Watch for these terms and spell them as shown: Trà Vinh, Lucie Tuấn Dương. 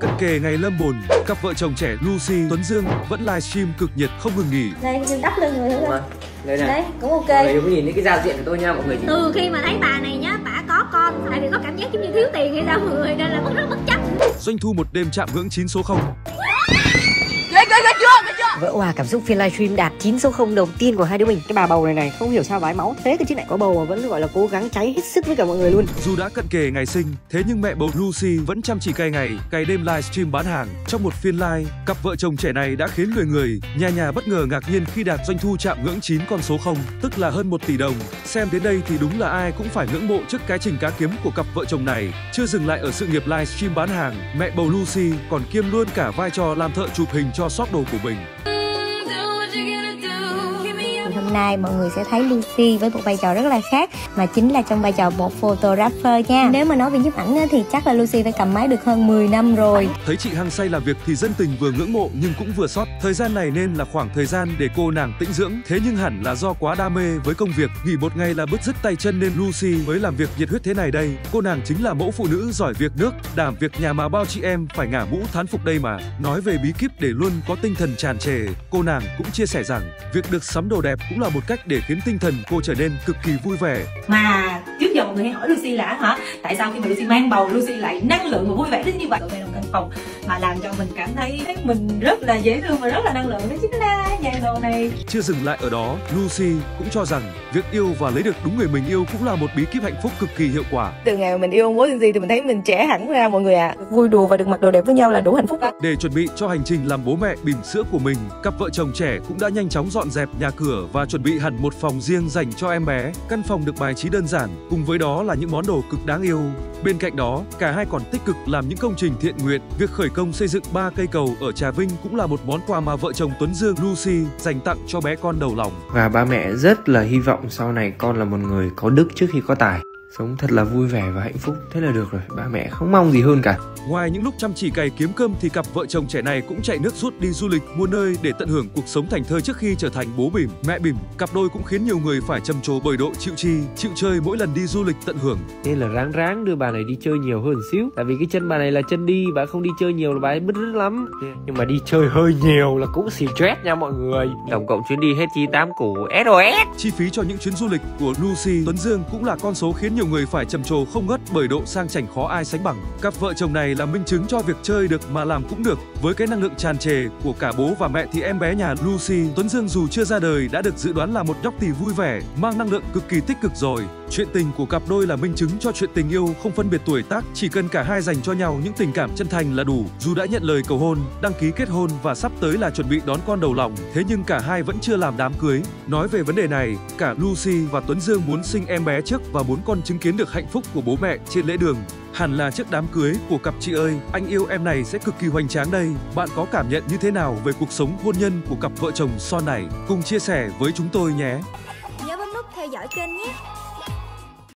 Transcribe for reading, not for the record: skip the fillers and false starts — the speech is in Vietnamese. Cận kề ngày lâm bồn, cặp vợ chồng trẻ Lucie Tuấn Dương vẫn livestream cực nhiệt không ngừng nghỉ. Đây, mình đắp lưng người thôi. Đây này. Đấy, cũng ok. Mọi người nhìn thấy cái giao diện của tôi nha mọi người. Từ khi mà thấy bà này nhá, bà có con, tại vì có cảm giác giống như thiếu tiền hay sao mọi người, nên là cũng rất bất chấp. Doanh thu một đêm chạm ngưỡng 9 số 0. Vỡ hòa cảm xúc phiên livestream đạt 9 số 0 đầu tiên của hai đứa mình. Cái bà bầu này này không hiểu sao vái máu thế, cái chiếc này có bầu mà vẫn gọi là cố gắng cháy hết sức với cả mọi người luôn. Dù đã cận kề ngày sinh, thế nhưng mẹ bầu Lucie vẫn chăm chỉ cày ngày, cày đêm livestream bán hàng. Trong một phiên live, cặp vợ chồng trẻ này đã khiến người nhà nhà bất ngờ ngạc nhiên khi đạt doanh thu chạm ngưỡng 9 con số 0, tức là hơn 1 tỷ đồng. Xem đến đây thì đúng là ai cũng phải ngưỡng mộ trước cái trình cá kiếm của cặp vợ chồng này. Chưa dừng lại ở sự nghiệp livestream bán hàng, mẹ bầu Lucie còn kiêm luôn cả vai trò làm thợ chụp hình cho shop đồ của mình. Hôm nay mọi người sẽ thấy Lucie với một vai trò rất là khác, mà chính là trong vai trò một photographer nha. Nếu mà nói về nhiếp ảnh thì chắc là Lucie phải cầm máy được hơn 10 năm rồi. Thấy chị hăng say làm việc thì dân tình vừa ngưỡng mộ nhưng cũng vừa xót. Thời gian này nên là khoảng thời gian để cô nàng tĩnh dưỡng. Thế nhưng hẳn là do quá đam mê với công việc, nghỉ một ngày là bứt rứt tay chân nên Lucie mới làm việc nhiệt huyết thế này đây. Cô nàng chính là mẫu phụ nữ giỏi việc nước, đảm việc nhà mà bao chị em phải ngả mũ thán phục đây mà. Nói về bí kíp để luôn có tinh thần tràn trề, cô nàng cũng chia sẻ rằng việc được sắm đồ đẹp cũng là một cách để khiến tinh thần cô trở nên cực kỳ vui vẻ. Mà trước giờ mọi người hay hỏi Lucie là hả? Tại sao khi mà Lucie mang bầu, Lucie lại năng lượng và vui vẻ đến như vậy? Tụi này đồng căn phòng mà làm cho mình cảm thấy mình rất là dễ thương và rất là năng lượng đấy chính là nhà đồ này. Chưa dừng lại ở đó, Lucie cũng cho rằng việc yêu và lấy được đúng người mình yêu cũng là một bí kíp hạnh phúc cực kỳ hiệu quả. Từ ngày mà mình yêu ông bố gì thì mình thấy mình trẻ hẳn ra mọi người ạ. Vui đùa và được mặc đồ đẹp với nhau là đủ hạnh phúc. Để chuẩn bị cho hành trình làm bố mẹ bỉm sữa của mình, cặp vợ chồng trẻ cũng đã nhanh chóng dọn dẹp nhà cửa và chuẩn bị hẳn một phòng riêng dành cho em bé. Căn phòng được bài trí đơn giản, cùng với đó là những món đồ cực đáng yêu. Bên cạnh đó, cả hai còn tích cực làm những công trình thiện nguyện. Việc khởi công xây dựng 3 cây cầu ở Trà Vinh cũng là một món quà mà vợ chồng Tuấn Dương Lucie dành tặng cho bé con đầu lòng. Và ba mẹ rất là hy vọng sau này con là một người có đức trước khi có tài. Sống thật là vui vẻ và hạnh phúc, thế là được rồi, ba mẹ không mong gì hơn cả. Ngoài những lúc chăm chỉ cày kiếm cơm thì cặp vợ chồng trẻ này cũng chạy nước rút đi du lịch, mua nơi để tận hưởng cuộc sống thành thơi trước khi trở thành bố bỉm, mẹ bỉm. Cặp đôi cũng khiến nhiều người phải trầm trồ bởi độ chịu chi, chịu chơi mỗi lần đi du lịch tận hưởng. Nên là ráng đưa bà này đi chơi nhiều hơn xíu. Tại vì cái chân bà này là chân đi, bà không đi chơi nhiều là bà ấy bứt rứt lắm. Nhưng mà đi chơi hơi nhiều là cũng stress nha mọi người. Tổng cộng chuyến đi hết chi 8 củ SOS. Chi phí cho những chuyến du lịch của Lucie Tuấn Dương cũng là con số khiến nhiều người phải trầm trồ không ngớt bởi độ sang chảnh khó ai sánh bằng. Cặp vợ chồng này là minh chứng cho việc chơi được mà làm cũng được. Với cái năng lượng tràn trề của cả bố và mẹ thì em bé nhà Lucie Tuấn Dương dù chưa ra đời đã được dự đoán là một nhóc tỳ vui vẻ, mang năng lượng cực kỳ tích cực rồi. Chuyện tình của cặp đôi là minh chứng cho chuyện tình yêu không phân biệt tuổi tác, chỉ cần cả hai dành cho nhau những tình cảm chân thành là đủ. Dù đã nhận lời cầu hôn, đăng ký kết hôn và sắp tới là chuẩn bị đón con đầu lòng, thế nhưng cả hai vẫn chưa làm đám cưới. Nói về vấn đề này, cả Lucie và Tuấn Dương muốn sinh em bé trước và muốn con chứng kiến được hạnh phúc của bố mẹ trên lễ đường. Hẳn là trước đám cưới của cặp chị ơi, anh yêu em này sẽ cực kỳ hoành tráng đây. Bạn có cảm nhận như thế nào về cuộc sống hôn nhân của cặp vợ chồng son này? Cùng chia sẻ với chúng tôi nhé. Nhớ bấm nút theo dõi kênh nhé.